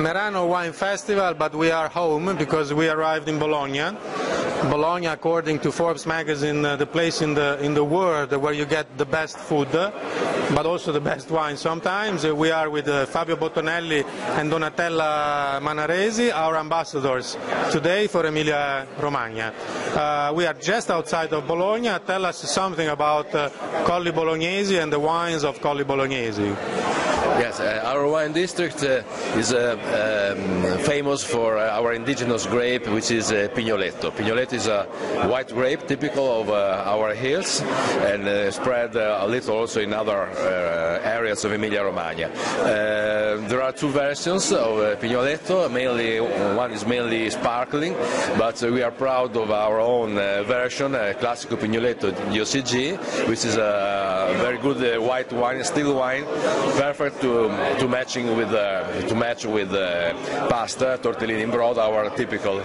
Merano Wine Festival, but we are home because we arrived in Bologna. Bologna, according to Forbes magazine, the place in the world where you get the best food, but also the best wine sometimes. We are with Fabio Bottonelli and Donatella Manaresi, our ambassadors today for Emilia-Romagna. We are just outside of Bologna. Tell us something about Colli Bolognesi and the wines of Colli Bolognesi. Yes, our wine district is famous for our indigenous grape, which is Pignoletto. Pignoletto is a white grape typical of our hills and spread a little also in other areas of Emilia-Romagna. There are two versions of Pignoletto. One is mainly sparkling, but we are proud of our own version, Classico Pignoletto DOCG, which is a very good white wine, still wine, perfect to match with pasta, tortellini in broth, our typical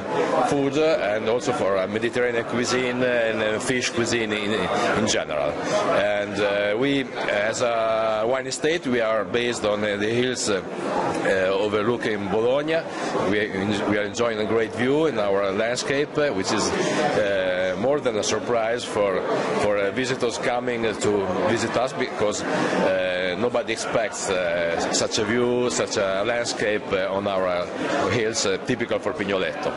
food, and also for Mediterranean cuisine and fish cuisine in general. And we, as a wine estate, we are based on the hills overlooking Bologna. We are enjoying a great view in our landscape, which is more than a surprise for visitors coming to visit us, because nobody expects such a view, such a landscape on our hills, typical for Pignoletto.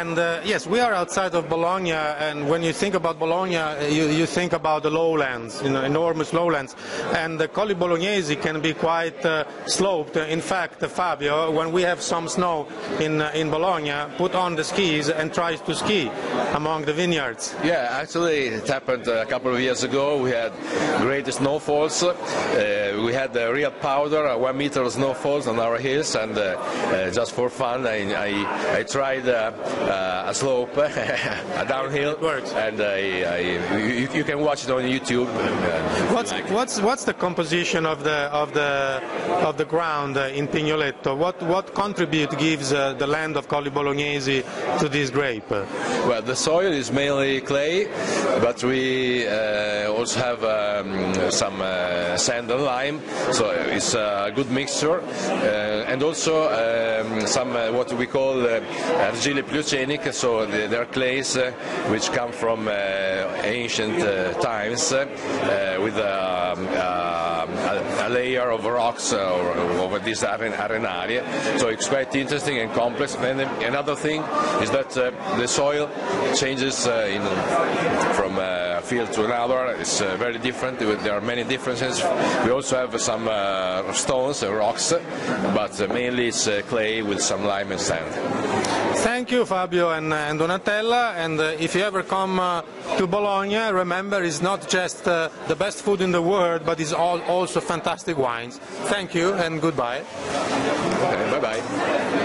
And yes, we are outside of Bologna, and when you think about Bologna, you think about the lowlands, enormous lowlands. And the Colli Bolognesi can be quite sloped. In fact, Fabio, when we have some snow in Bologna, put on the skis and tries to ski among the vineyards. Yeah, actually it happened a couple of years ago. We had great snowfalls. We had the real powder, 1 meter snowfalls on our hills, and just for fun I tried a slope, a downhill, and you can watch it on YouTube. What's the composition of the ground in Pignoletto? What contribute gives the land of Colli Bolognesi to this grape? Well, the soil is mainly clay, but we also have some sand and lime, so it's a good mixture, and also some what we call argile pliocenic, so they are clays which come from ancient times with a layer of rocks over this arenaria, so it's quite interesting and complex. And another thing is that the soil changes from field to another. It's very different. There are many differences. We also have some stones and rocks, but mainly it's clay with some lime and sand. Thank you, Fabio and Donatella. And if you ever come to Bologna, remember, it's not just the best food in the world, but it's also fantastic wines. Thank you and goodbye. Bye-bye.